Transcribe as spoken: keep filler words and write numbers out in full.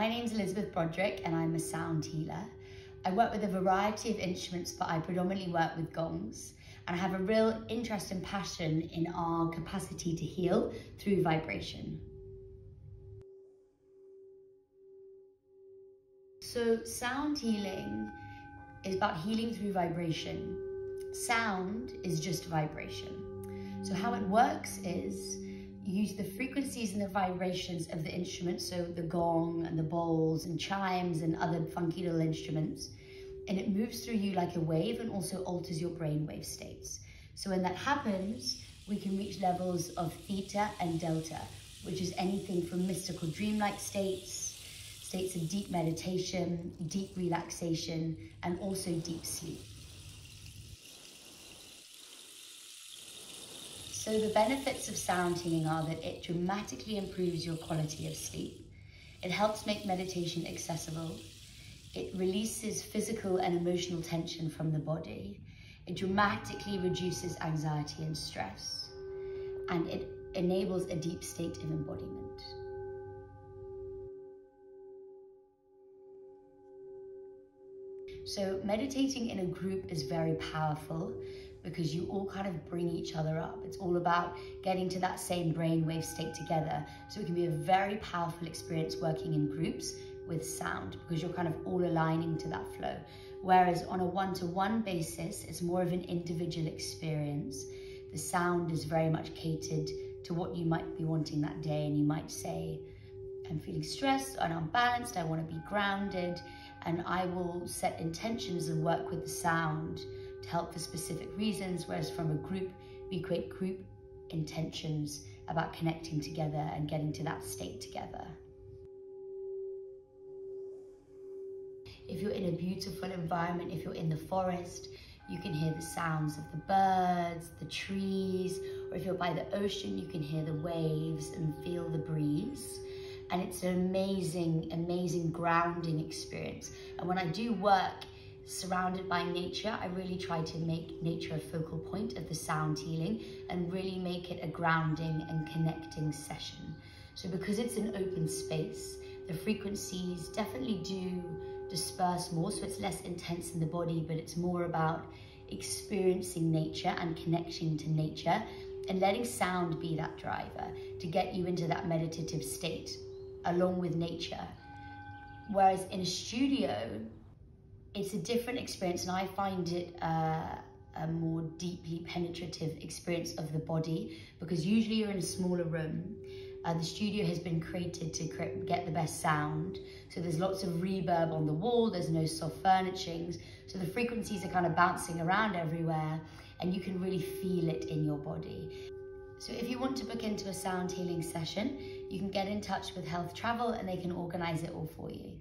My name's Elizabeth Broderick and I'm a sound healer. I work with a variety of instruments, but I predominantly work with gongs, and I have a real interest and passion in our capacity to heal through vibration. So sound healing is about healing through vibration. Sound is just vibration. So how it works is you use the frequencies and the vibrations of the instruments, so the gong and the bowls and chimes and other funky little instruments, and it moves through you like a wave and also alters your brainwave states. So when that happens, we can reach levels of theta and delta, which is anything from mystical dreamlike states, states of deep meditation, deep relaxation, and also deep sleep. So the benefits of sound healing are that it dramatically improves your quality of sleep. It helps make meditation accessible. It releases physical and emotional tension from the body. It dramatically reduces anxiety and stress. And it enables a deep state of embodiment. So meditating in a group is very powerful because you all kind of bring each other up. It's all about getting to that same brainwave state together. So it can be a very powerful experience working in groups with sound because you're kind of all aligning to that flow. Whereas on a one-to-one basis, it's more of an individual experience. The sound is very much catered to what you might be wanting that day, and you might say, I'm feeling stressed and unbalanced, I want to be grounded, and I will set intentions and work with the sound to help for specific reasons, whereas from a group, we create group intentions about connecting together and getting to that state together. If you're in a beautiful environment, if you're in the forest, you can hear the sounds of the birds, the trees, or if you're by the ocean, you can hear the waves and feel the breeze. And it's an amazing, amazing grounding experience. And when I do work surrounded by nature, I really try to make nature a focal point of the sound healing and really make it a grounding and connecting session. So because it's an open space, the frequencies definitely do disperse more, so it's less intense in the body, but it's more about experiencing nature and connecting to nature and letting sound be that driver to get you into that meditative state along with nature. Whereas in a studio, it's a different experience, and I find it uh, a more deeply penetrative experience of the body, because usually you're in a smaller room. Uh, the studio has been created to cre- get the best sound, so there's lots of reverb on the wall, there's no soft furnishings, so the frequencies are kind of bouncing around everywhere, and you can really feel it in your body. So if you want to book into a sound healing session, you can get in touch with Health Travel and they can organise it all for you.